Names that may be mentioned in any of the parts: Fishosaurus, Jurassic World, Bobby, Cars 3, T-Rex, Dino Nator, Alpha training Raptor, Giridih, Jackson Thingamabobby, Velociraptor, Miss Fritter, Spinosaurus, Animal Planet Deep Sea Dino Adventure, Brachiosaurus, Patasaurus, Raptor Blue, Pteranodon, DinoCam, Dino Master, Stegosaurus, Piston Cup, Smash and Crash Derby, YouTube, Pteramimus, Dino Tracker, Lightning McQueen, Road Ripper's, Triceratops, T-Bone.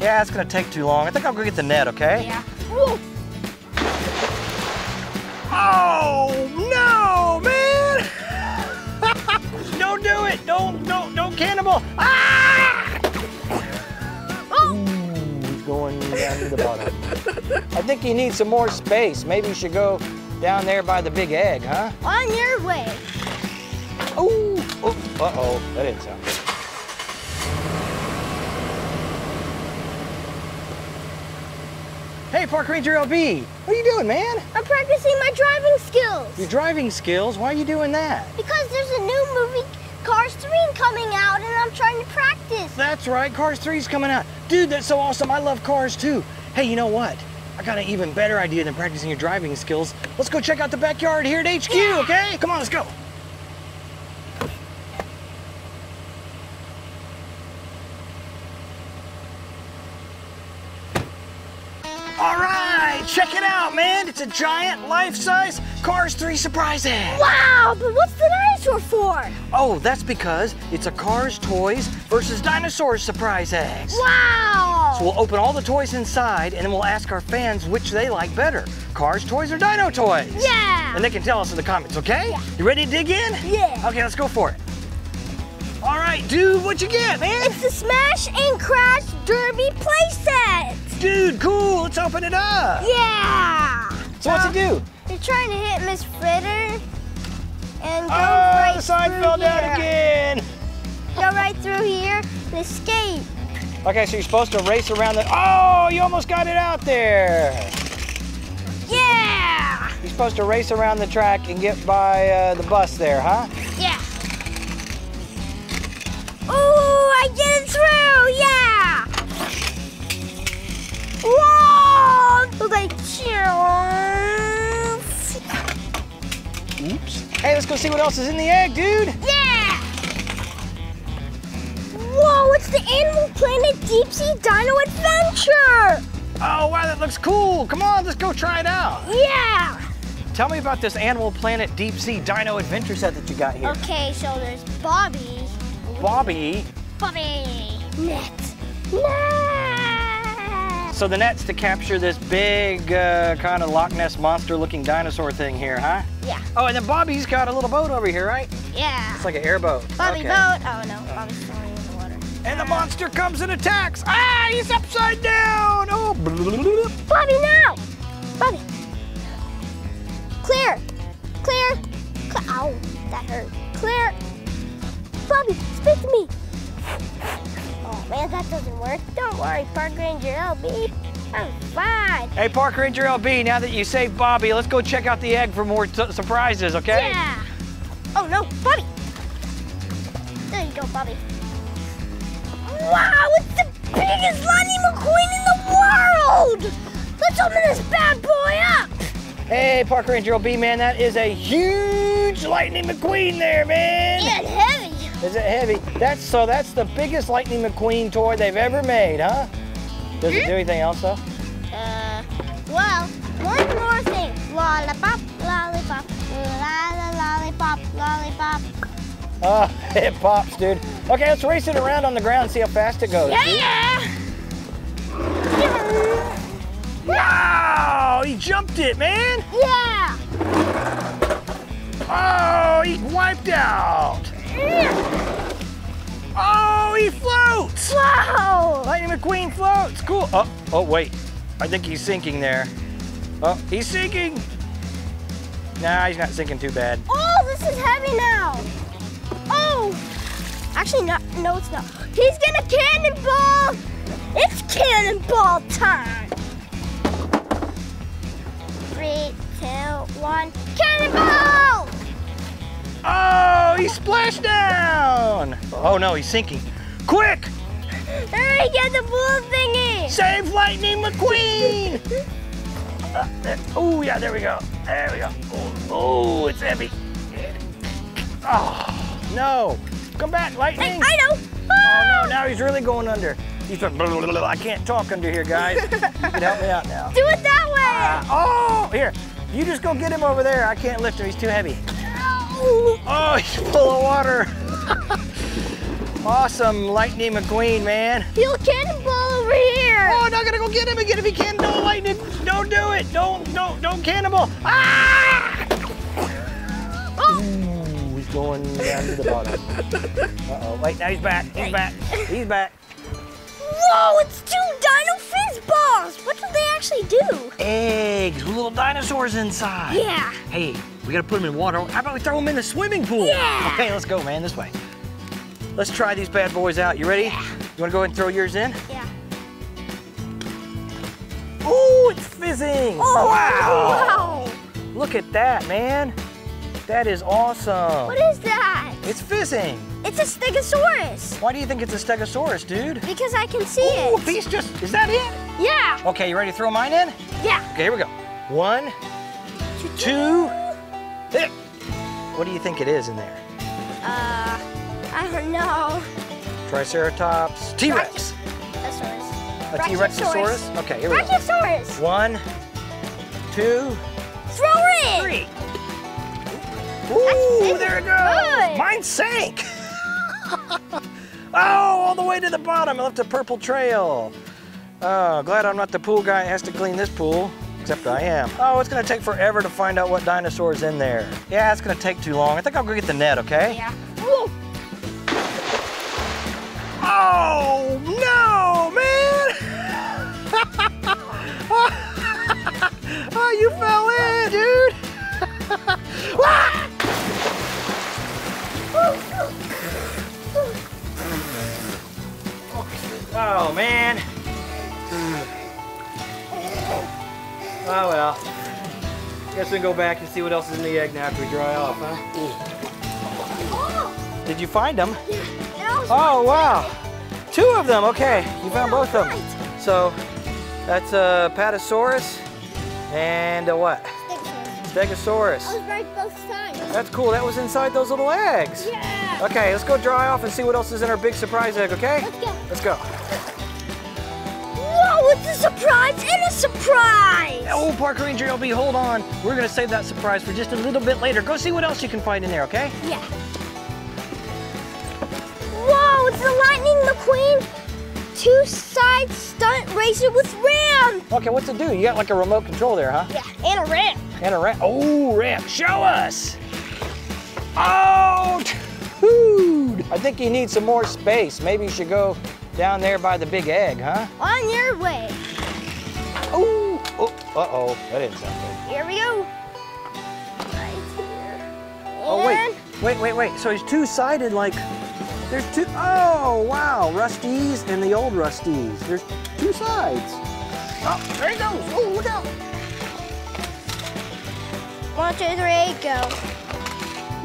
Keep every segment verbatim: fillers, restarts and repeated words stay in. Yeah, it's gonna take too long. I think I'll go get the net, okay? Yeah. Ooh. Oh no, man! Don't do it! Don't, don't, don't cannibal! Ah! Oh. Ooh, he's going down to the bottom. I think he needs some more space. Maybe you should go down there by the big egg, huh? On your way. Ooh. Oh, uh-oh, that didn't sound good. Hey, Park Ranger L B, what are you doing, man? I'm practicing my driving skills. Your driving skills? Why are you doing that? Because there's a new movie, Cars three, coming out, and I'm trying to practice. That's right, Cars three's coming out. Dude, that's so awesome. I love Cars, too. Hey, you know what? I got an even better idea than practicing your driving skills. Let's go check out the backyard here at H Q, yeah. Okay? Come on, let's go. Check it out, man. It's a giant, life-size Cars three surprise egg. Wow, but what's the dinosaur for? Oh, that's because it's a Cars Toys versus Dinosaurs surprise egg. Wow. So we'll open all the toys inside, and then we'll ask our fans which they like better, Cars Toys or Dino Toys. Yeah. And they can tell us in the comments, okay? Yeah. You ready to dig in? Yeah. Okay, let's go for it. All right, dude, what'd you get, man? It's the Smash and Crash Derby playset. Dude, cool, let's open it up. Yeah. So what's it do? You're trying to hit Miss Fritter and go oh, right the side through fell down here. Again. Go right through here and escape. Okay, so you're supposed to race around the, oh, you almost got it out there. Yeah. You're supposed to race around the track and get by uh, the bus there, huh? Yeah. Ooh, I get it through, yeah. Whoa! Those like chills. Oops. Hey, let's go see what else is in the egg, dude. Yeah! Whoa, it's the Animal Planet Deep Sea Dino Adventure! Oh, wow, that looks cool. Come on, let's go try it out. Yeah! Tell me about this Animal Planet Deep Sea Dino Adventure set that you got here. Okay, so there's Bobby. Bobby? Bobby. Net. Net! So the net's to capture this big uh, kind of Loch Ness monster looking dinosaur thing here, huh? Yeah. Oh, and then Bobby's got a little boat over here, right? Yeah. It's like an airboat. Bobby okay. boat. Oh, no. Bobby's throwing in the water. And the monster comes and attacks. Ah, he's upside down. Oh, Bobby, now. Bobby. Clear. Clear. Clear. Ow, that hurt. Clear. Bobby, speak to me. Oh man, that doesn't work. Don't worry, Park Ranger L B. I'm fine. Hey, Park Ranger L B, now that you saved Bobby, let's go check out the egg for more surprises, okay? Yeah. Oh no, Bobby. There you go, Bobby. Wow, it's the biggest Lightning McQueen in the world. Let's open this bad boy up. Hey, Park Ranger L B, man, that is a huge Lightning McQueen there, man. And heavy. Is it heavy? That's so that's the biggest Lightning McQueen toy they've ever made, huh? Does mm-hmm. it do anything else though? Uh well, one more thing. Lollipop, lollipop, la la lollipop, lollipop. Oh, it pops, dude. Okay, let's race it around on the ground, see how fast it goes. Yeah! yeah. Wow! He jumped it, man! Yeah! Oh, he wiped out! Oh, he floats! Wow! Lightning McQueen floats. Cool. Oh, oh, wait. I think he's sinking there. Oh, he's sinking. Nah, he's not sinking too bad. Oh, this is heavy now. Oh, actually, not. No, it's not. He's gonna cannonball. It's cannonball time. Three, two, one, cannonball! Oh, he splashed down! Oh no, he's sinking. Quick! Hurry, get the blue thingy! Save Lightning McQueen! uh, oh yeah, there we go. There we go. Oh, oh, it's heavy. Oh, no. Come back, Lightning. I, I know. Oh no, now he's really going under. He's like, blah, blah, blah. I can't talk under here, guys. You can help me out now. Do it that way! Uh, oh, here. You just go get him over there. I can't lift him, he's too heavy. Oh, he's full of water. Awesome, Lightning McQueen, man. He'll cannonball over here. Oh, I'm not gonna go get him again if he can. Don't, Lightning, don't do it. Don't, don't, don't cannonball. Ah! Oh. Ooh, he's going down to the bottom. Uh-oh, wait, now he's back, he's back, he's back. Whoa, it's two dino fizz balls. What do they actually do? Eggs with little dinosaurs inside. Yeah. Hey, we gotta put them in water. How about we throw them in the swimming pool? Yeah. Okay, let's go, man, this way. Let's try these bad boys out. You ready? Yeah. You wanna go ahead and throw yours in? Yeah. Ooh, it's fizzing. Oh, wow. Wow. Look at that, man. That is awesome. What is that? It's fizzing. It's a Stegosaurus. Why do you think it's a Stegosaurus, dude? Because I can see Ooh, it. Oh, he's just, is that it? Yeah. Okay, you ready to throw mine in? Yeah. Okay, here we go. One, two, three. What do you think it is in there? Uh, I don't know. Triceratops, T-Rex. A T-Rexosaurus? Okay, here we go. Brachiosaurus. One, two, throw it. Three. Ooh, there it goes. Good. Mine sank. Oh, all the way to the bottom. I left a purple trail. Oh, glad I'm not the pool guy that has to clean this pool, except I am. Oh, it's gonna take forever to find out what dinosaur's in there. Yeah, it's gonna take too long. I think I'll go get the net, okay? Yeah. Ooh. Oh, no, man. Oh, you fell in, dude. Ah! Oh, man. Oh, well. Guess we can go back and see what else is in the egg now after we dry off, huh? Oh. Did you find them? Yeah. Oh, wow. Two of them. Okay. You found both of them. So that's a Patasaurus and a what? Stegosaurus. I was right both sides. That's cool. That was inside those little eggs. Yeah. Okay, let's go dry off and see what else is in our big surprise egg, okay? Let's go. Let's go. Whoa, it's a surprise and a surprise. Oh, Park Ranger L B, hold on. We're going to save that surprise for just a little bit later. Go see what else you can find in there, okay? Yeah. Whoa, it's the Lightning McQueen two-side stunt racer with ramp. Okay, what's it do? You got like a remote control there, huh? Yeah, and a ramp. And a ramp. Oh, ramp. Show us. Oh, dude. I think you need some more space. Maybe you should go down there by the big egg, huh? On your way. Oh, oh, uh-oh. That didn't sound good. Here we go. Right here. And oh, wait. Wait, wait, wait. So he's two-sided like... There's two... Oh, wow. Rusty's and the old Rusty's. There's two sides. Oh, there he goes. Oh, look out. One, two, three, go.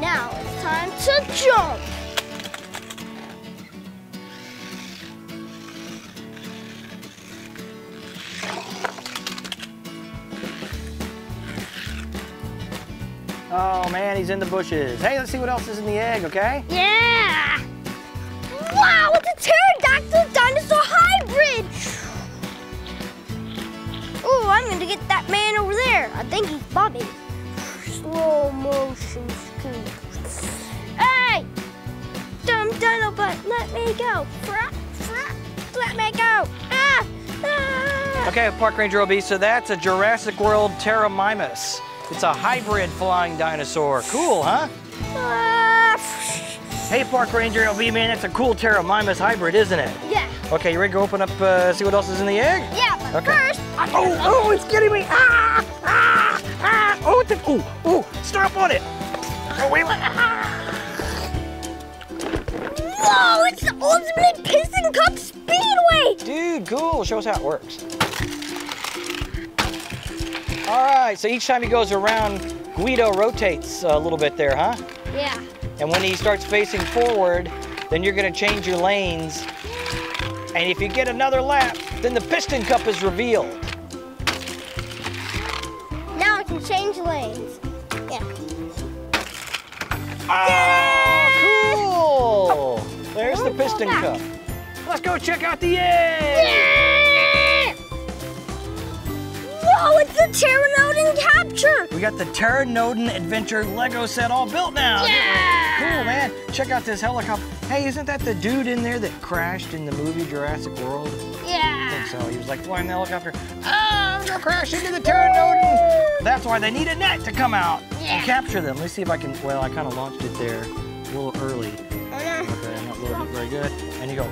Now it's time to jump. Oh man, he's in the bushes. Hey, let's see what else is in the egg, okay? Yeah. Wow, it's a pterodactyl dinosaur hybrid. Oh, I'm gonna get that man over there. I think he's Bobby. Slow motion scoop. Hey! Dumb dino butt, let me go. Let me go. Ah! Ah! Okay, Park Ranger O B, so that's a Jurassic World Pteramimus. It's a hybrid flying dinosaur. Cool, huh? Ah. Hey, Park Ranger L B, man, that's a cool Pteramimus hybrid, isn't it? Yeah. Okay, you ready to go open up, uh, see what else is in the egg? Yeah, but okay. First... Oh, oh, it's getting me! Ah! Ah! Ah! Oh, it's a, oh, oh, stop on it! Oh, wait, wait, ah! Whoa, it's the ultimate Piston Cup Speedway! Dude, cool, show us how it works. All right, so each time he goes around, Guido rotates a little bit there, huh? Yeah. And when he starts facing forward, then you're going to change your lanes. And if you get another lap, then the Piston Cup is revealed. Now I can change lanes. Yeah. Ah, cool! There's the Piston Cup. Let's go check out the egg! Yeah! Whoa, it's the Pteranodon capture! We got the Pteranodon Adventure Lego set all built now. Yeah! Cool. man. Check out this helicopter. Hey, isn't that the dude in there that crashed in the movie Jurassic World? Yeah. I think so. He was like flying the helicopter. Oh, I'm going to crash into the Pteranodon. That's why they need a net to come out yeah. and capture them. Let's see if I can. Well, I kind of launched it there a little early. Okay, I'm not loading it very good. And you go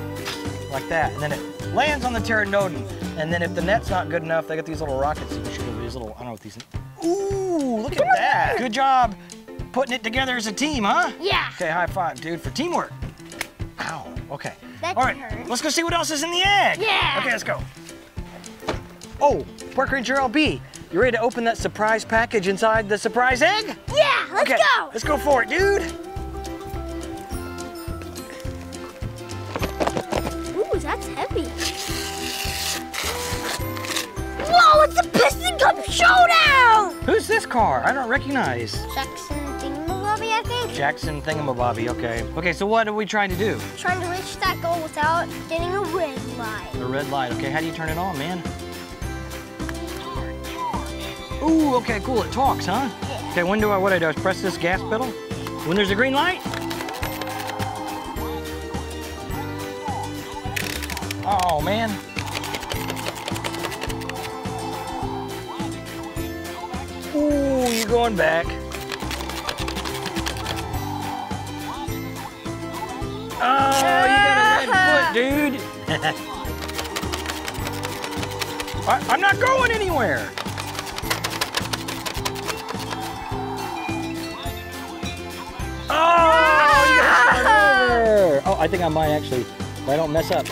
like that. And then it lands on the Pteranodon. And then if the net's not good enough, they got these little rockets. You can shoot over these little, I don't know what these. Ooh, look at that. Good job putting it together as a team, huh? Yeah. Okay, high five, dude, for teamwork. Ow, okay. That all right, hurt. Let's go see what else is in the egg. Yeah. Okay, let's go. Oh, Park Ranger L B, you ready to open that surprise package inside the surprise egg? Yeah, let's okay, go. Let's go for it, dude. Ooh, that's heavy. Whoa, it's a Piston Cup showdown! Who's this car? I don't recognize. Jackson Thingamabobby, I think. Jackson Thingamabobby, okay. Okay, so what are we trying to do? Trying to reach that goal without getting a red light. The red light, okay. How do you turn it on, man? Ooh, okay, cool. It talks, huh? Yeah. Okay, when do I, what I do is press this gas pedal. When there's a green light. Oh, man. Ooh, you're going back. Oh, you got a red foot, dude. I, I'm not going anywhere. Oh, you got to start over. Oh, I think I might actually, if I don't mess up.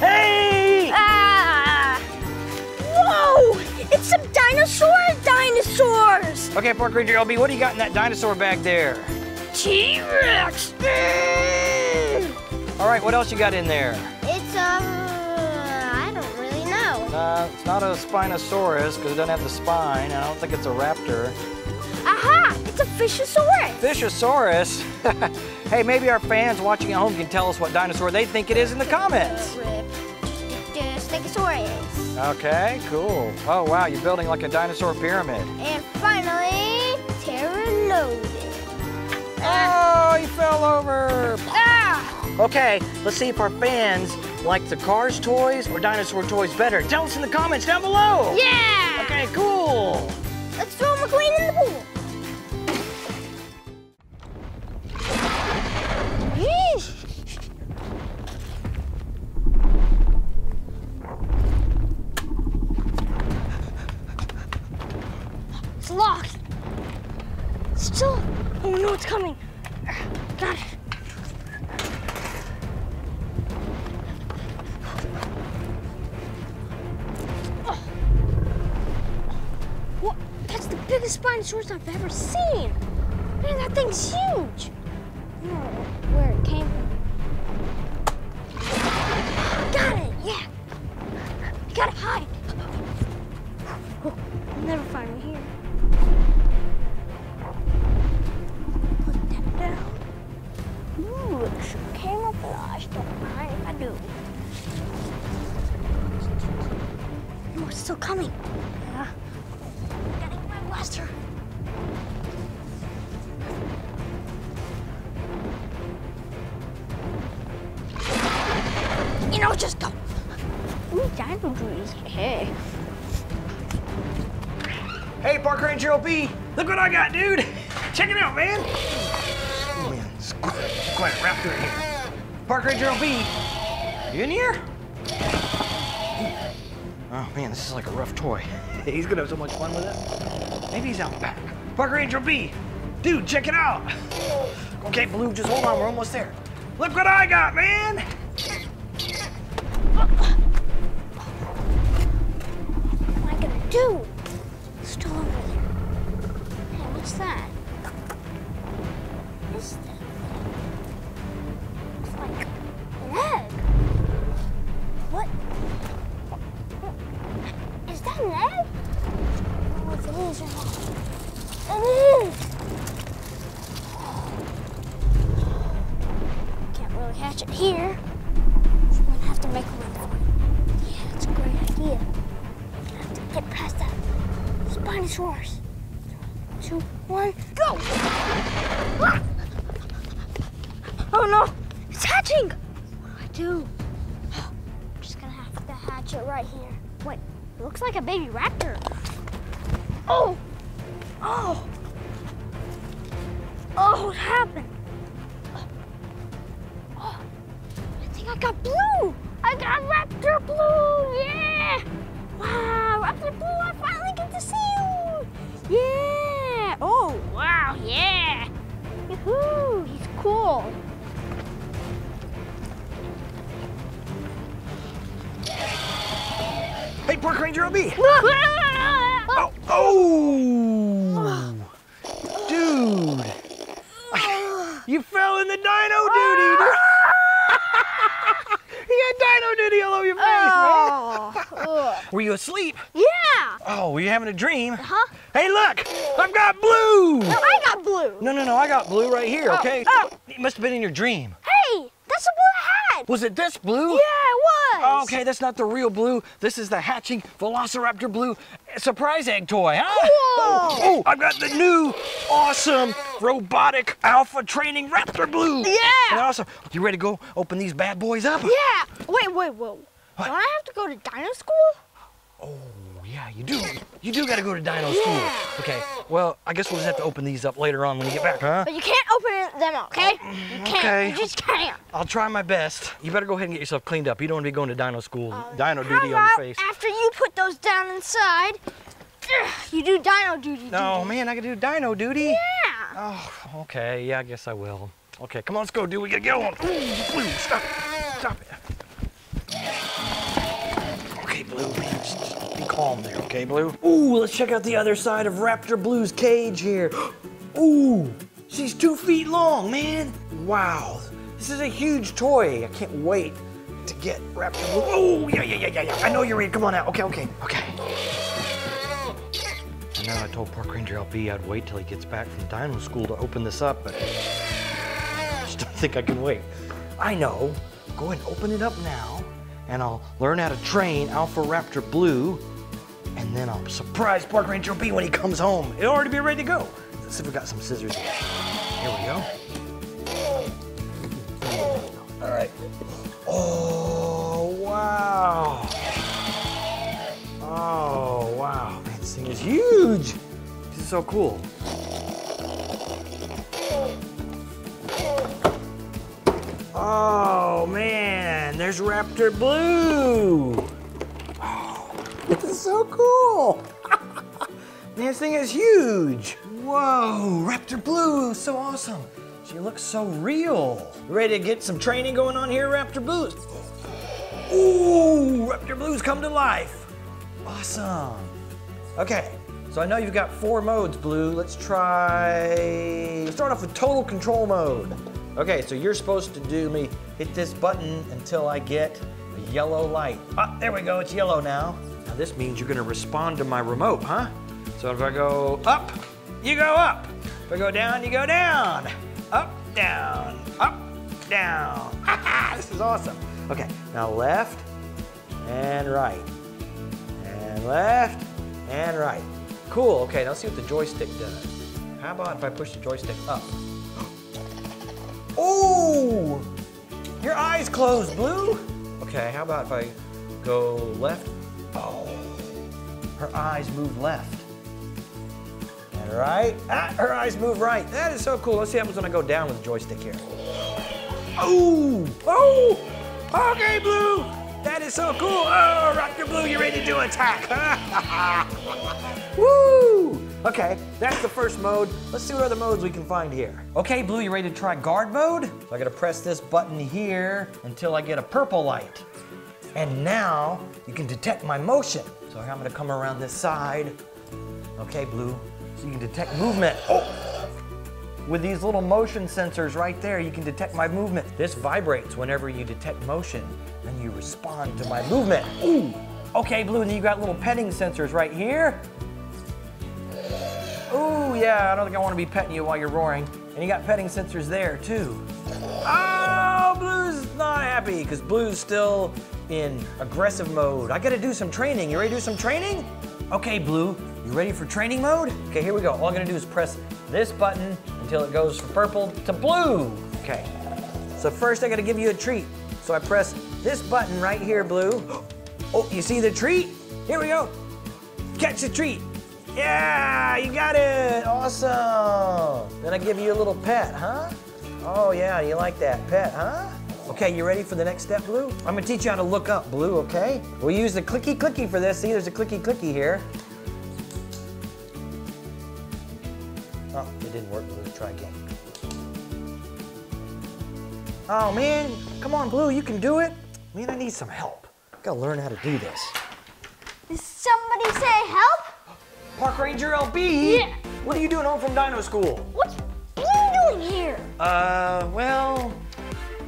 Hey! Whoa! It's some dinosaur dinosaurs! Okay, Park Ranger L B, what do you got in that dinosaur bag there? T-Rex! All right, what else you got in there? It's, um, I don't really know. Uh, it's not a Spinosaurus, because it doesn't have the spine. I don't think it's a raptor. Aha! It's a Fishosaurus! Fishosaurus? Hey, maybe our fans watching at home can tell us what dinosaur they think it is in the comments. Stegosaurus. Okay, cool. Oh, wow, you're building like a dinosaur pyramid. And finally, Pteranodon. Ah. Oh, he fell over. Ah! Okay, let's see if our fans like the Cars toys or dinosaur toys better. Tell us in the comments down below. Yeah! Okay, cool. Let's throw McQueen in the pool. Dinosaurs I've ever seen. Man, that thing's huge. I don't know where it came from. Got it, yeah. You gotta hide. Oh, you'll never find me here. Put that down. Ooh, it sure came up with us. Don't mind if I do. No, it's still coming. Yeah. Gotta get my blaster. You know, just go. Ooh, dino trees. Hey. Hey, Park Ranger L B. Look what I got, dude. Check it out, man. Oh, man. It's quite a raptor in here. Park Ranger L B. You in here? Oh, man, this is like a rough toy. He's gonna have so much fun with it. Maybe he's out back. Park Ranger L B. Dude, check it out. Okay, Blue, just hold on. We're almost there. Look what I got, man. What am I gonna do? It's still over there. Hey, what's that? What is that? It's like an egg. What? Is that an egg? Oh, it is. It is. Can't really hatch it here. To make one. Yeah, that's a great idea. I have to get past that Spinosaurus. two, one, go! Ah! Oh no, it's hatching! What do I do? I'm just gonna have to hatch it right here. Wait, it looks like a baby raptor. Oh! Oh! Oh, what happened? Oh, I think I got blue! I got Raptor Blue! Yeah! Wow, Raptor Blue, I finally get to see you! Yeah! Oh, wow, yeah! Yoo-hoo, he's cool! Hey, Park Ranger, on me! Oh! Oh! Dude! You fell in the dino duty! You got dino duty all over your face, oh, man! Ugh. Were you asleep? Yeah! Oh, were you having a dream? Uh-huh. Hey, look! I've got blue! No, I got blue! No, no, no, I got blue right here, oh, okay? Oh. It must have been in your dream. Hey, that's a blue hat! Was it this blue? Yeah, it was! Oh, okay, that's not the real blue. This is the hatching Velociraptor Blue surprise egg toy, huh? Cool. Oh, oh, I've got the new awesome robotic Alpha Training Raptor Blue. Yeah! And also, you ready to go open these bad boys up? Yeah! Wait, wait, whoa. What? Don't I have to go to dino school? Oh, yeah, you do. You do gotta go to dino yeah. school. Okay, well, I guess we'll just have to open these up later on when we get back, huh? But you can't open them up, okay? You can't. Okay. You just can't. I'll try my best. You better go ahead and get yourself cleaned up. You don't wanna be going to dino school, uh, dino duty on your face. After you put those down inside, you do dino duty. No, duty. Man, I can do dino duty? Yeah. Oh, okay, yeah, I guess I will. Okay, come on, let's go, dude, we gotta get on. Blue, stop it, stop it. Okay, Blue, man, just be calm there, okay, Blue? Ooh, let's check out the other side of Raptor Blue's cage here. Ooh, she's two feet long, man. Wow, this is a huge toy. I can't wait to get Raptor Blue. Oh, yeah, yeah, yeah, yeah, yeah. I know you're in, come on out, okay, okay, okay. Now I told Park Ranger L B I'd wait till he gets back from dino school to open this up, but I just don't think I can wait. I know. Go ahead and open it up now, and I'll learn how to train Alpha Raptor Blue, and then I'll surprise Park Ranger L B when he comes home. It'll already be ready to go. Let's see if we got some scissors here. Here we go. All right. Oh, wow. Oh, wow. This thing is huge! This is so cool. Oh man, there's Raptor Blue! Oh, this is so cool! Man, this thing is huge! Whoa, Raptor Blue, so awesome! She looks so real. Ready to get some training going on here, Raptor Blue? Ooh, Raptor Blue's come to life! Awesome! Okay, so I know you've got four modes, Blue. Let's try, let's start off with total control mode. Okay, so you're supposed to do me, hit this button until I get a yellow light. Ah, there we go, it's yellow now. Now this means you're gonna respond to my remote, huh? So if I go up, you go up. If I go down, you go down. Up, down, up, down. This is awesome. Okay, now left and right. And left. And right. Cool, okay, now let's see what the joystick does. How about if I push the joystick up? Ooh! Your eyes closed, Blue! Okay, how about if I go left? Oh, her eyes move left. And right, ah, her eyes move right. That is so cool. Let's see what happens when I go down with the joystick here. Ooh! Oh! Okay, Blue! That is so cool! Oh, Raptor Blue, you ready to attack? Woo! Okay, that's the first mode. Let's see what other modes we can find here. Okay, Blue, you ready to try guard mode? So I gotta press this button here until I get a purple light. And now you can detect my motion. So I'm gonna come around this side. Okay, Blue, so you can detect movement. Oh! With these little motion sensors right there, you can detect my movement. This vibrates whenever you detect motion and you respond to my movement. Ooh. Okay, Blue, and then you got little petting sensors right here. Ooh, yeah, I don't think I want to be petting you while you're roaring. And you got petting sensors there, too. Oh, Blue's not happy because Blue's still in aggressive mode. I got to do some training. You ready to do some training? Okay, Blue, You ready for training mode? Okay, here we go. All I'm gonna do is press this button until it goes from purple to blue. Okay, so first I gotta give you a treat. So I press this button right here, Blue. Oh, you see the treat? Here we go. Catch the treat. Yeah, you got it, awesome. Then I give you a little pet, huh? Oh yeah, you like that pet, huh? Okay, you ready for the next step, Blue? I'm gonna teach you how to look up, Blue, okay? We'll use the clicky-clicky for this. See, there's a clicky-clicky here. Oh, it didn't work, Blue, try again. Oh man, come on, Blue, you can do it. Man, I need some help. I gotta learn how to do this. Did somebody say help? Park Ranger L B? Yeah. What are you doing home from dino school? What's Blue doing here? Uh, well,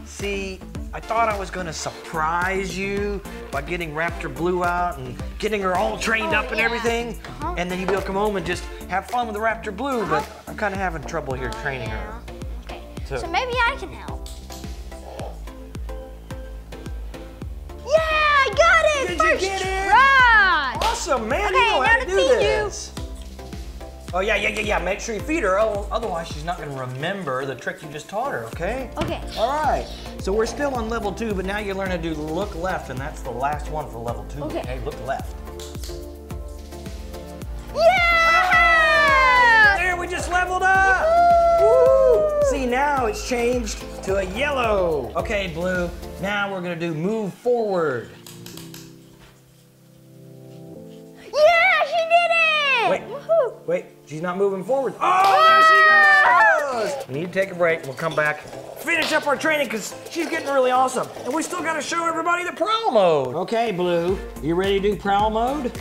see, I thought I was gonna surprise you by getting Raptor Blue out and getting her all trained oh, up and yeah. everything. Uh-huh. And then you'd be able to come home and just have fun with the Raptor Blue, uh-huh. but I'm kinda having trouble here oh, training yeah. her. Okay, so. so maybe I can help. Yeah, I got it! Did First you get it? Try! Awesome, man, okay, you know how to do this. You. Oh yeah, yeah, yeah, yeah, make sure you feed her, otherwise she's not gonna remember the trick you just taught her, okay? Okay. All right, so we're still on level two, but now you learn to do look left, and that's the last one for level two, okay? okay? Look left. Yeah! Oh, there, we just leveled up! Woo! See, now it's changed to a yellow. Okay, Blue, now we're gonna do move forward. Yeah, she did it! Wait, woohoo. Wait, she's not moving forward. Oh, ah! There she goes! We need to take a break, we'll come back, finish up our training, because she's getting really awesome. And we still gotta show everybody the prowl mode. Okay, Blue, you ready to do prowl mode?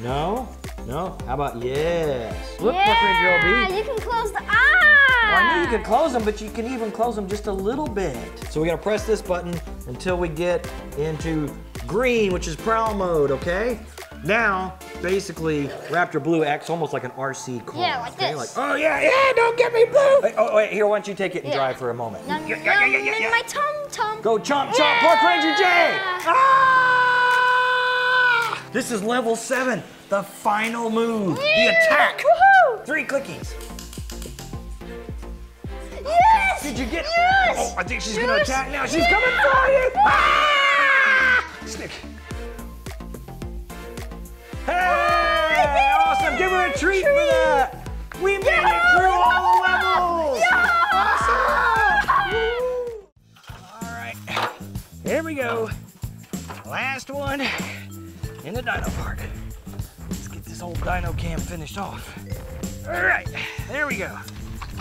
No? No? How about yes? Look, yeah, Girl B. You can close the eyes! Well, I knew you could close them, but you can even close them just a little bit. So we gotta press this button until we get into green, which is prowl mode, okay? Now, basically, Raptor Blue acts almost like an R C car. Yeah, like okay? this. Like, oh yeah, yeah, don't get me, Blue! Wait, oh, wait, here, why don't you take it and yeah. drive for a moment. Num, yeah, yeah, yeah, yeah, yeah. My tum-tum. Go chomp, chomp, yeah. Park Ranger Jay! Ah! This is level seven, the final move, yeah. the attack. Woohoo! Three clickies. Yes! Did you get Yes! Oh, I think she's yes. gonna attack now. She's yeah. coming for you! Yeah. Ah! Snick. Hey! Awesome! Give her a treat, treat. for that! We made yeah. it through all the levels! Yeah. Awesome! Alright, here we go. Last one in the dino park. Let's get this old DinoCam finished off. Alright, there we go.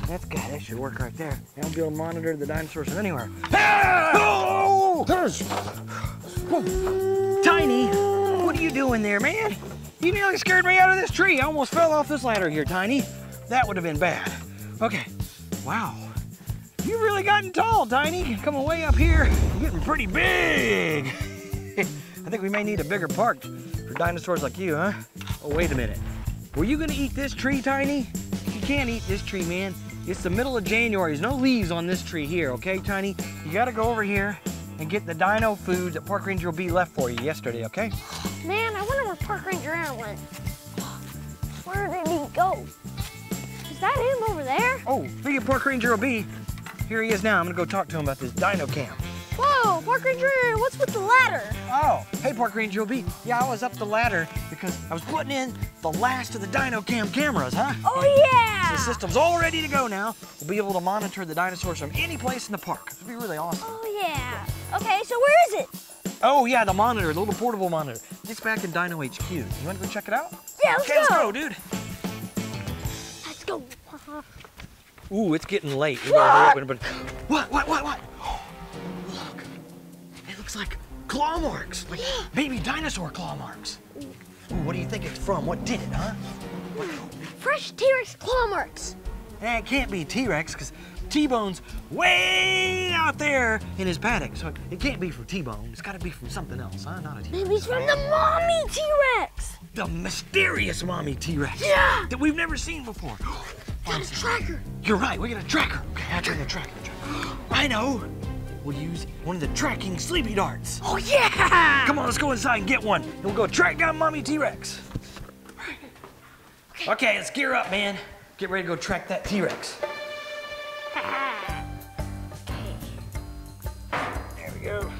That's good, that should work right there. Now I'll be able to monitor the dinosaurs from anywhere. Ah! Oh! Tiny! What are you doing there, man? You nearly scared me out of this tree. I almost fell off this ladder here, Tiny. That would have been bad. Okay, wow. You've really gotten tall, Tiny. Coming way up here, you're getting pretty big. I think we may need a bigger park for dinosaurs like you, huh? Oh, wait a minute. Were you gonna eat this tree, Tiny? You can't eat this tree, man. It's the middle of January. There's no leaves on this tree here, okay, Tiny? You gotta go over here and get the dino food that Park Ranger B left for you yesterday, okay? Man, I wonder where Park Ranger Anna went. Where did he go? Is that him over there? Oh, speaking of Park Ranger B, here he is now. I'm gonna go talk to him about this dino camp. Whoa, Park Ranger Anna, what's with the ladder? Oh, hey Park Ranger B. Yeah, I was up the ladder because I was putting in the last of the DinoCam cameras, huh? Oh yeah! So the system's all ready to go now. We'll be able to monitor the dinosaurs from any place in the park. It'll be really awesome. Oh yeah. Okay, so where is it? Oh yeah, the monitor, the little portable monitor. It's back in Dino H Q. You wanna go check it out? Yeah, let's okay, go. Let's go, dude. Let's go. Ooh, it's getting late. We gotta hurry up, but... What, what, what, what? Oh, look, it looks like claw marks, like yeah. baby dinosaur claw marks. Ooh, what do you think it's from? What did it, huh? What? Fresh T-Rex claw marks. Eh, it can't be T-Rex, because T-Bone's way out there in his paddock, so it can't be from T-Bone. It's gotta be from something else, huh? Not a T-Rex. Maybe it's from the mommy T-Rex. The mysterious mommy T-Rex. Yeah. That we've never seen before. Got a tracker. You're right, we got a tracker. Okay, I turn the tracker. I know. We'll use one of the tracking sleepy darts. Oh yeah! Come on, let's go inside and get one. And we'll go track down mommy T-Rex. Okay, let's gear up, man. Get ready to go track that T-Rex. There we go.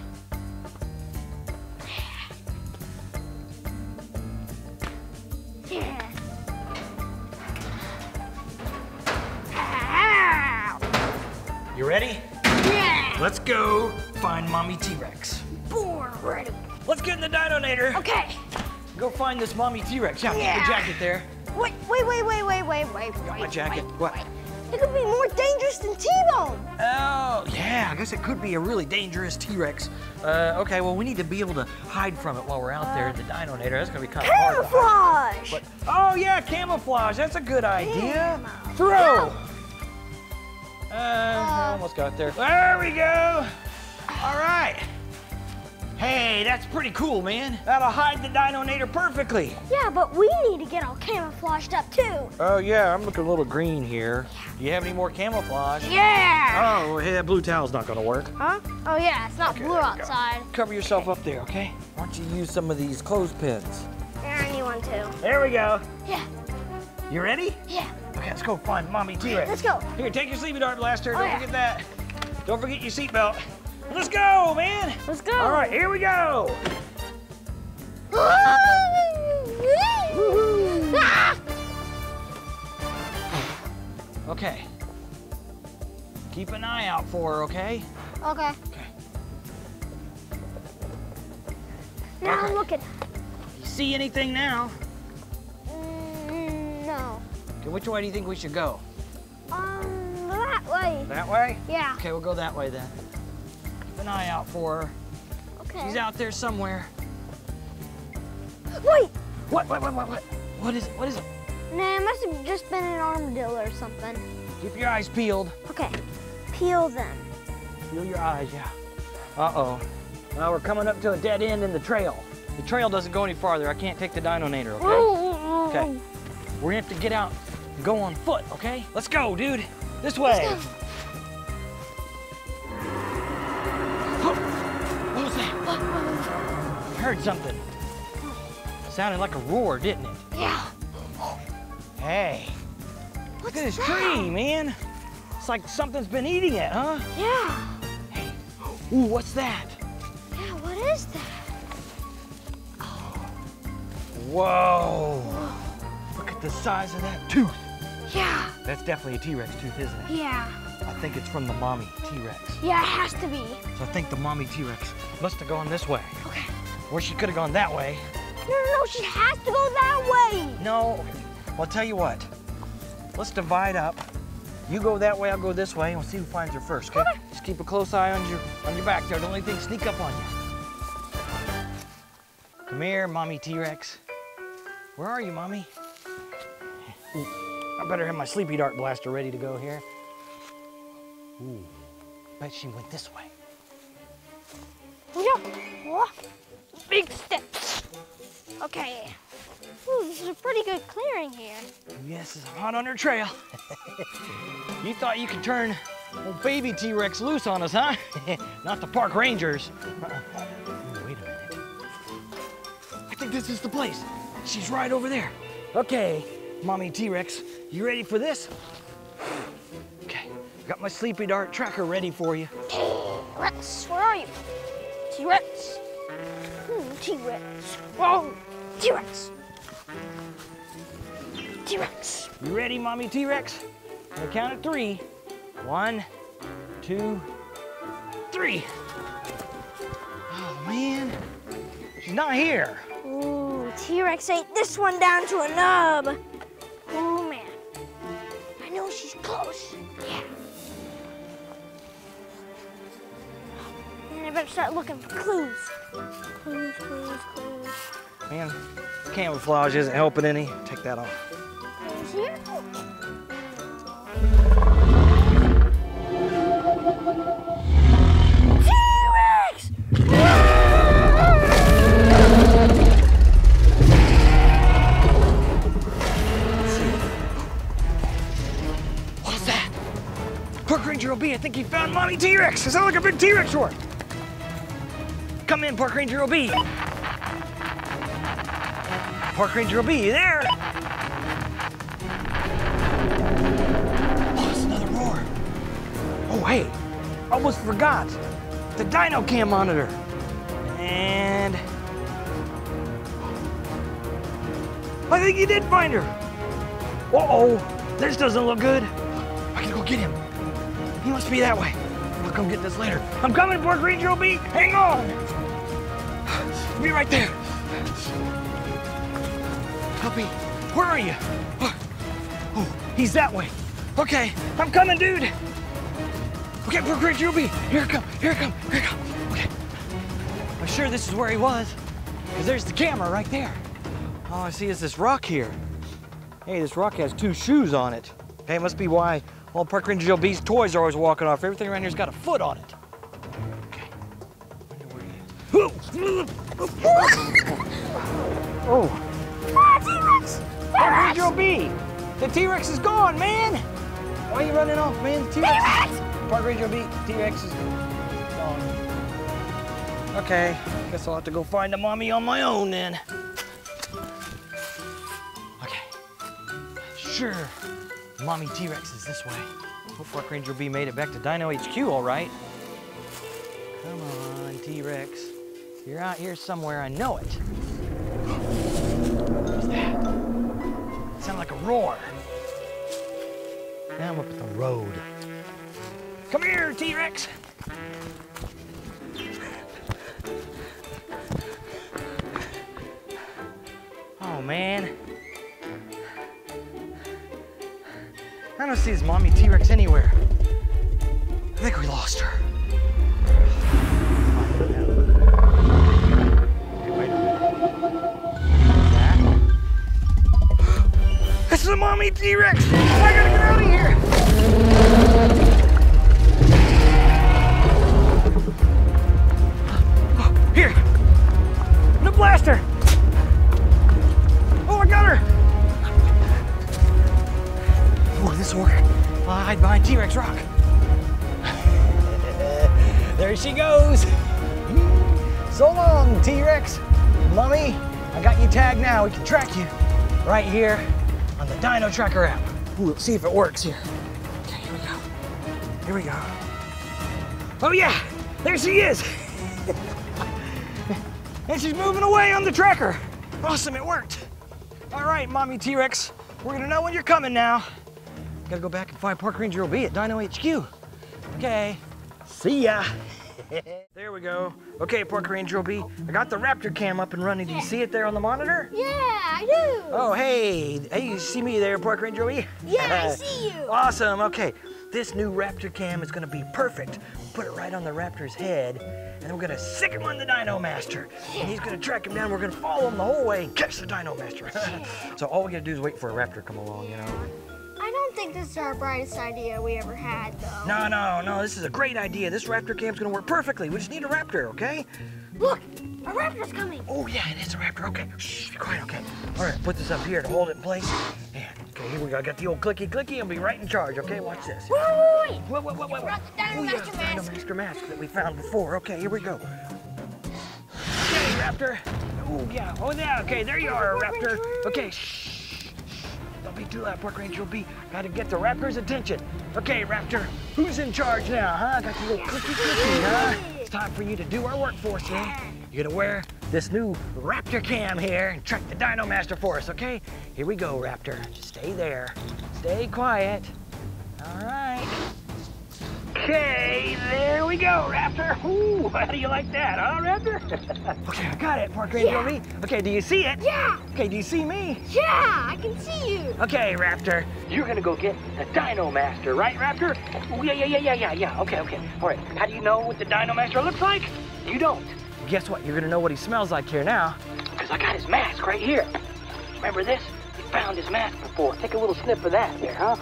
You ready? Yeah. Let's go find Mommy T-Rex. Born ready. Let's get in the Dino Nator. Okay. Go find this Mommy T-Rex. Yeah, yeah. Put the jacket there. Wait, wait, wait, wait, wait, wait, wait. Got my jacket. Wait, what? Wait. It could be more dangerous than T-Bone. Oh, yeah. I guess it could be a really dangerous T-Rex. Uh, okay, well, we need to be able to hide from it while we're out uh, there in the Dino Nator. That's going to be kind of hard. Camouflage. But, oh, yeah, camouflage. That's a good idea. Camo. Throw. No. Uh, uh, I almost got there. There we go. All right. Hey, that's pretty cool, man. That'll hide the Dino Nator perfectly. Yeah, but we need to get all camouflaged up, too. Oh, yeah, I'm looking a little green here. Yeah. Do you have any more camouflage? Yeah! Oh, hey, that blue towel's not gonna work. Huh? Oh, yeah, it's not okay, blue outside. Go. Cover yourself up there, okay? Why don't you use some of these clothespins? Yeah, I need one, too. There we go. Yeah. You ready? Yeah. Okay, let's go find Mommy T-Rex. Let's go. Here, take your sleeping dart blaster. Oh, Don't yeah. forget that. Don't forget your seatbelt. Let's go, man! Let's go! All right, here we go! Okay. Keep an eye out for her, okay? Okay. Okay. Now okay. I'm looking. You see anything now? Mm, no. Okay, which way do you think we should go? Um, that way. That way? Yeah. Okay, we'll go that way then. An eye out for her. Okay. She's out there somewhere. Wait! What? What? What? What? What? What is it? What is it? Nah, it must have just been an armadillo or something. Keep your eyes peeled. Okay. Peel them. Peel your eyes, yeah. Uh-oh. Well, we're coming up to a dead end in the trail. The trail doesn't go any farther. I can't take the Dino Nator, okay? Oh. Okay. We're gonna have to get out and go on foot, okay? Let's go, dude. This way. Let's go. Heard something. Sounded like a roar, didn't it? Yeah. Hey. What's look at this that? tree, man. It's like something's been eating it, huh? Yeah. Hey. Ooh, what's that? Yeah, what is that? Oh. Whoa. Whoa. Look at the size of that tooth. Yeah. That's definitely a T-Rex tooth, isn't it? Yeah. I think it's from the Mommy T-Rex. Yeah, it has to be. So I think the Mommy T-Rex must have gone this way. Okay. Or she could have gone that way. No, no, no, she has to go that way. No, well, I'll tell you what. Let's divide up. You go that way, I'll go this way, and we'll see who finds her first, okay? okay. Just keep a close eye on your, on your back there. Don't let anything sneak up on you. Come here, Mommy T-Rex. Where are you, Mommy? Ooh, I better have my sleepy dart blaster ready to go here. Ooh, bet she went this way. Yeah. Big steps. Okay. Ooh, this is a pretty good clearing here. Yes, it's hot on her trail. You thought you could turn old baby T-Rex loose on us, huh? Not the park rangers. Uh-uh. Ooh, wait a minute. I think this is the place. She's right over there. Okay, Mommy T-Rex, you ready for this? Okay, got my sleepy dart tracker ready for you. T-Rex, where are you? T-Rex. Hmm, T-Rex. Whoa! T-Rex! T-Rex! You ready, Mommy T-Rex? On the count of three. One, two, three. Oh, man. She's not here. Ooh, T-Rex ate this one down to a nub. Oh, man. I know she's close. Yeah. I better start looking for clues. Clues, clues, clues. Man, camouflage isn't helping any. Take that off. Here? T-Rex! What's that? Park Ranger O B, I think he found Mommy T-Rex. It's not like a big T-Rex war. Come in, Park Ranger O B. Park Ranger O B, you there? Oh, hey, almost forgot. The DinoCam monitor. And I think he did find her. Uh-oh, this doesn't look good. I can go get him. He must be that way. I'll come get this later. I'm coming, Park Ranger O B. Hang on. Be right there. Puppy, where are you? Oh, he's that way. Okay, I'm coming, dude. Okay, Park Ranger O B. Here I come, here I come, here I come. Okay. I'm sure this is where he was, because there's the camera right there. All I see is this rock here. Hey, this rock has two shoes on it. Hey, it must be why all Park Ranger O B's toys are always walking off. Everything around here's got a foot on it. Okay. I wonder where he is. Oh. Ah, T-Rex! Park Ranger O B! The T-Rex is gone, man! Why are you running off, man? T-Rex! Park Ranger O B, T-Rex is gone. Okay, guess I'll have to go find a mommy on my own then. Sure, Mommy T-Rex is this way. Hope Park Ranger B made it back to Dino H Q all right. Come on, T-Rex. You're out here somewhere, I know it. What's that? It sounded like a roar. Now I'm up at the road. Come here, T-Rex. Oh, man. I don't see his mommy T-Rex anywhere. I think we lost her. Hey, wait a minute. That? This is a mommy T-Rex! I gotta get out of here! Here! The blaster! Oh, I got her! This will work. I'll hide behind T-Rex rock. There she goes. So long, T-Rex. Mommy, I got you tagged now. We can track you right here on the Dino Tracker app. Ooh, let's see if it works here. Okay, here we go. Here we go. Oh yeah, there she is. And she's moving away on the tracker. Awesome, it worked. All right, Mommy T-Rex, we're gonna know when you're coming now. Gotta go back and find Park Ranger O B at Dino H Q. Okay, see ya. There we go. Okay, Park Ranger O B, I got the Raptor cam up and running. Do you see it there on the monitor? Yeah, I do. Oh, hey, hey, you see me there, Park Ranger O B? Yeah, I see you. Awesome, okay. This new Raptor cam is gonna be perfect. Put it right on the Raptor's head, and then we're gonna sick him on the Dino Master. Yeah. And he's gonna track him down, we're gonna follow him the whole way and catch the Dino Master. Yeah. So all we gotta do is wait for a Raptor to come along, you know? I don't think this is our brightest idea we ever had, though. No, no, no, this is a great idea. This Raptor cam's gonna work perfectly. We just need a Raptor, okay? Look, a Raptor's coming. Oh, yeah, it is a Raptor, okay. Shh, be quiet, okay. All right, put this up here to hold it in place. And, okay, here we go. I got the old clicky-clicky and be right in charge, okay? Watch this. Wait, wait, wait. Wait, wait, wait, wait. You brought the Dino Master mask. Oh, yeah, the Dino Master mask that we found before. Okay, here we go. Okay, Raptor. Oh, yeah, oh, yeah, okay, there you are, Raptor. Okay, shh. Don't be too loud, Park Ranger O B. Gotta get the Raptor's attention. Okay, Raptor, who's in charge now, huh? Got your little clicky clicky, huh? It's time for you to do our work for us, yeah? You're gonna wear this new Raptor cam here and track the Dino Master for us, okay? Here we go, Raptor. Just stay there. Stay quiet. All right. Okay, there we go, Raptor. Ooh, how do you like that, huh, Raptor? Okay, I got it, Park Ranger O B. Okay, do you see it? Yeah. Okay, do you see me? Yeah, I can see you. Okay, Raptor, you're gonna go get the Dino Master, right, Raptor? Oh, yeah, yeah, yeah, yeah, yeah, yeah, okay, okay. All right, how do you know what the Dino Master looks like? You don't. Guess what, you're gonna know what he smells like here now. Because I got his mask right here. Remember this? You found his mask before. Take a little sniff of that there, huh?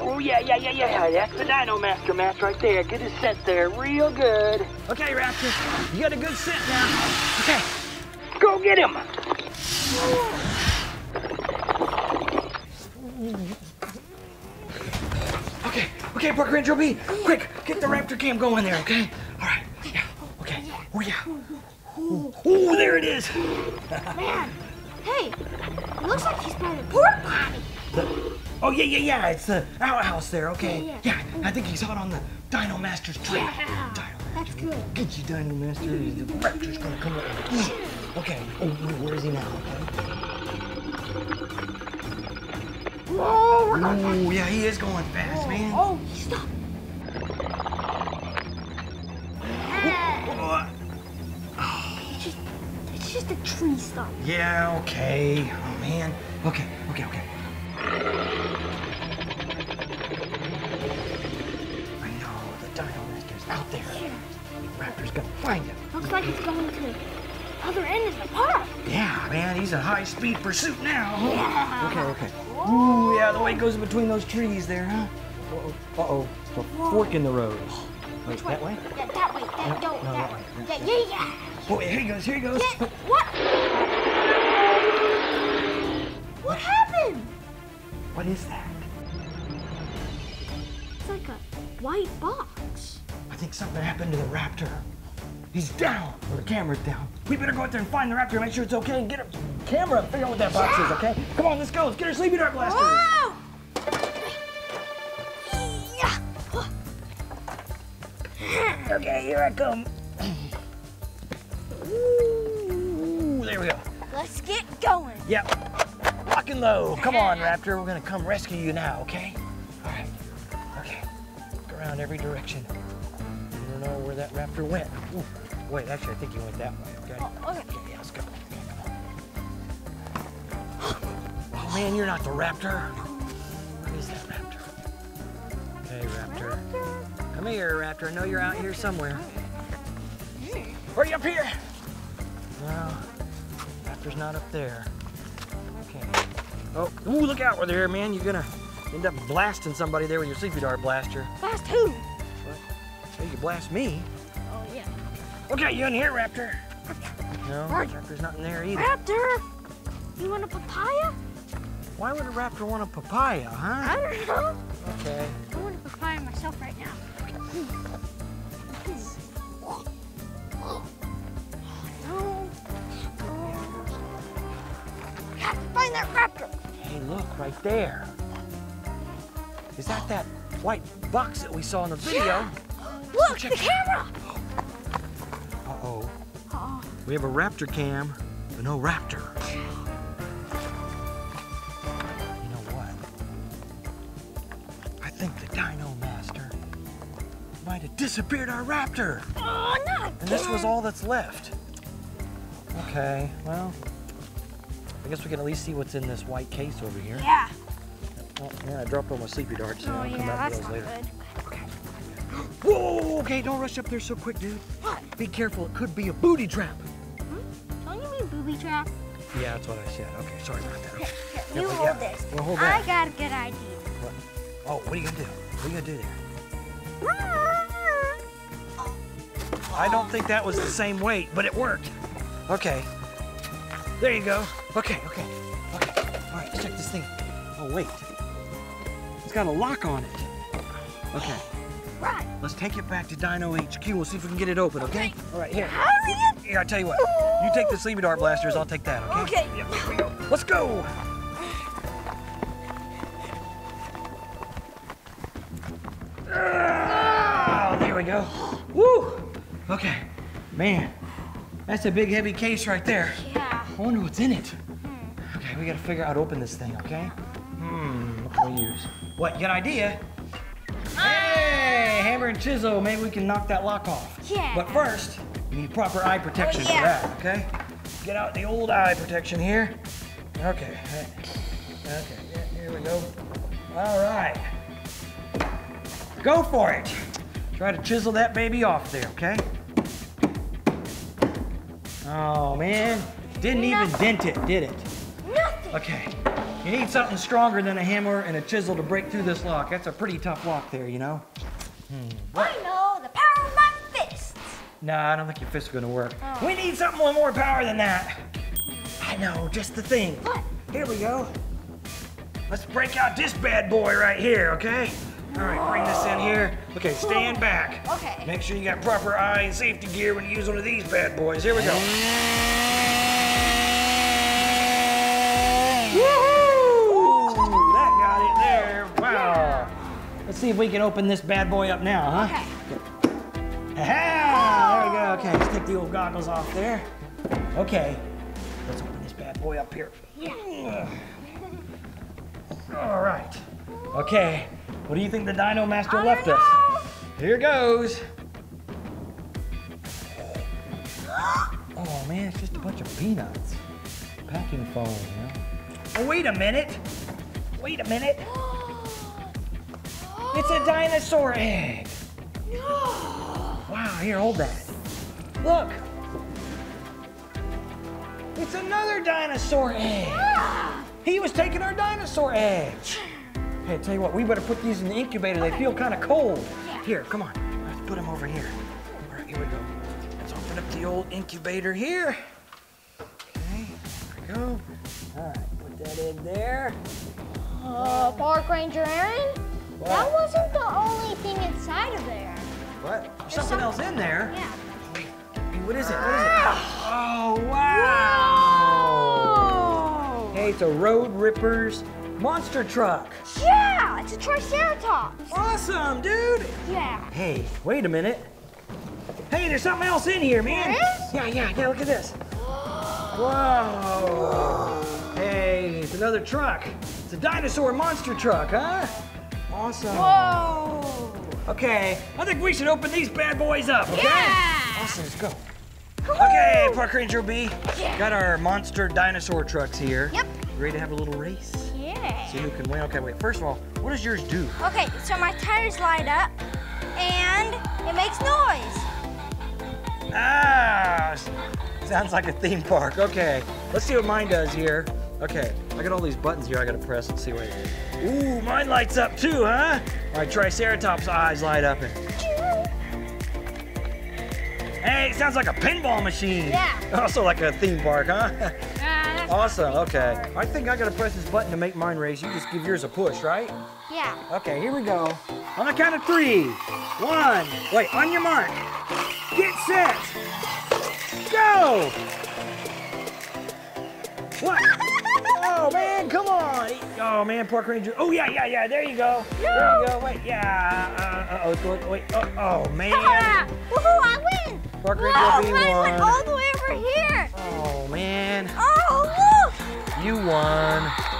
Oh, yeah, yeah, yeah, yeah, that's the Dino Master mask right there. Get his scent there real good. Okay, Raptor, you got a good scent now. Okay, go get him. Okay, okay, Park Ranger O B, quick, get the Raptor cam going there, okay? All right, yeah, okay, oh, yeah. Oh, there it is. Man, hey, it looks like he's by the porta potty. Oh, yeah, yeah, yeah, it's the outhouse there, okay. Yeah, yeah. yeah, I think he's out on the Dino Master's trick. Yeah. Dino Master. That's cool. Get you, Dino Master. The raptor's gonna come up. Okay. Oh, where is he now? Okay. Whoa! We're going fast. Oh, yeah, he is going fast, Whoa. man. Oh, stop. Ah. Oh. It's just, it's just a tree stump. Yeah. Okay. Oh man. Okay. Okay. Okay. I know the Dino Master's out there. Yeah. The raptor's gonna find him. Looks like it's going to the other end of the park. Yeah, man, he's a high-speed pursuit now. Yeah. Okay, okay. Whoa. Ooh, yeah, the way it goes between those trees there, huh? Uh-oh. Uh-oh. There's a Whoa. fork in the road. Wait, that way? Yeah, that way. That no, don't. No, that way. Yeah, yeah, yeah. Oh, here he goes. Here he goes. Yeah. What? What happened? What is that? It's like a white box. I think something happened to the raptor. He's down. Well, the camera's down. We better go out there and find the raptor and make sure it's okay and get a camera and figure out what that box yeah. is, okay? Come on, let's go. Let's get our sleeping dart blasters. Whoa! Yeah. Okay, here I come. Ooh, there we go. Let's get going. Yep. Locking low. Come on, Raptor. We're gonna come rescue you now, okay? All right. Okay. Look around every direction. I don't know where that raptor went. Ooh. Wait, actually, I think he went that way. Okay. Oh, okay. Okay, yeah, let's go. Okay, come on. Oh man, you're not the raptor. Where is that raptor? Hey, raptor. raptor. Come here, raptor. I know you're out here somewhere. Are you up here? No, raptor's not up there. Okay. Oh, ooh, look out over there, man. You're gonna end up blasting somebody there with your sleepy dart blaster. Blast who? What? Hey, you blast me. Oh, yeah. Okay, you in here, Raptor? No, Raptor's not in there either. Raptor! You want a papaya? Why would a raptor want a papaya, huh? I don't know. Okay. I want a papaya myself right now. Oh, no. Find that raptor! Hey, look, right there. Is that that white box that we saw in the video? Yeah. Look, Check the camera! Uh-oh. Uh-oh. We have a raptor cam, but no raptor. You know what? I think the Dino Master might have disappeared our raptor. Oh, no! And this was all that's left. Okay, well. I guess we can at least see what's in this white case over here. Yeah. Oh, yeah, I dropped all my sleepy darts. So oh, I'll come yeah, back that's to those later. Good. Okay. Whoa, okay, don't rush up there so quick, dude. What? Be careful, it could be a booby trap. Hmm? Don't you mean booby trap? Yeah, that's what I said. Okay, sorry about that. Okay. You yeah, hold yeah, this. We'll hold I got a good idea. What? Oh, what are you gonna do? What are you gonna do there? I don't think that was the same weight, but it worked. Okay. There you go. Okay, okay, okay. All right, let's check this thing. Oh, wait. It's got a lock on it. Okay. Right. Let's take it back to Dino H Q. We'll see if we can get it open, okay? okay. All right, here. Hurry up. Here, I'll tell you what. You take the sleepy dart blasters, I'll take that, okay? Okay. Yeah, here we go. Let's go. Oh, there we go. Woo. Okay. Man, that's a big, heavy case right there. Yeah. I wonder what's in it. Okay, we gotta figure out how to open this thing, okay? Hmm, what can we use? What, you got an idea? Hey, hammer and chisel, maybe we can knock that lock off. Yeah. But first, we need proper eye protection oh, yeah. for that, okay? Get out the old eye protection here. Okay, okay, yeah, here we go. All right, go for it. Try to chisel that baby off there, okay? Oh, man, didn't even dent it, did it? Okay, you need something stronger than a hammer and a chisel to break through this lock. That's a pretty tough lock there, you know? Hmm. I know the power of my fists. Nah, I don't think your fists are gonna work. Oh. We need something with more power than that. I know, just the thing. What? Here we go. Let's break out this bad boy right here, okay? All right, bring this in here. Okay, stand back. Okay. Make sure you got proper eye and safety gear when you use one of these bad boys. Here we go. Woohoo! That got it there. Wow. Yeah. Let's Let's see if we can open this bad boy up now, huh? Okay. Aha! Oh! There we go. Okay, let's take the old goggles off there. Okay. Let's open this bad boy up here. Yeah. All right. Okay. What do you think the Dino Master left us? Here goes. Oh man, it's just a bunch of peanuts. Packing foam, you know. Oh, wait a minute. Wait a minute. It's a dinosaur egg. No. Wow, here, hold that. Look. It's another dinosaur egg. Yeah. He was taking our dinosaur eggs. Hey, I tell you what, we better put these in the incubator. They okay. feel kind of cold. Yeah. Here, come on. Let's put them over here. All right, here we go. Let's open up the old incubator here. Okay, there we go. All right, put that in there. Uh, Park Ranger Aaron? What? That wasn't the only thing inside of there. What? There's something, something else in there? Yeah. What is it? What is it? Oh, wow! Whoa. Hey, it's a Road Ripper's monster truck. Yeah, it's a Triceratops. Awesome, dude. Yeah. Hey, wait a minute. Hey, there's something else in here, man. There is? Yeah, yeah, yeah, look at this. Whoa. Whoa. Hey, it's another truck. It's a dinosaur monster truck, huh? Awesome. Whoa. Okay, I think we should open these bad boys up, okay? Yeah. Awesome, let's go. Okay, Park Ranger B. Yeah. Got our monster dinosaur trucks here. Yep. Ready to have a little race? Yeah. See who can win. Okay, wait. First of all, what does yours do? Okay, so my tires light up, and it makes noise. Ah, sounds like a theme park. Okay, let's see what mine does here. Okay, I got all these buttons here I gotta press and see what it is. Ooh, mine lights up too, huh? All right, Triceratops' eyes light up. And... Hey, it sounds like a pinball machine. Yeah. Also like a theme park, huh? Uh, awesome, okay. Park. I think I gotta press this button to make mine race. You just give yours a push, right? Yeah. Okay, here we go. On the count of three. One, wait, on your mark. Get set. Go! What? Oh man, come on! Oh man, Park Ranger. Oh yeah, yeah, yeah. There you go. No. There you go. Wait, yeah. Uh, uh oh, wait. Oh, oh man. Woohoo! I win. Park Ranger Whoa, B won. I went all the way over here. Oh man. Oh look! You won.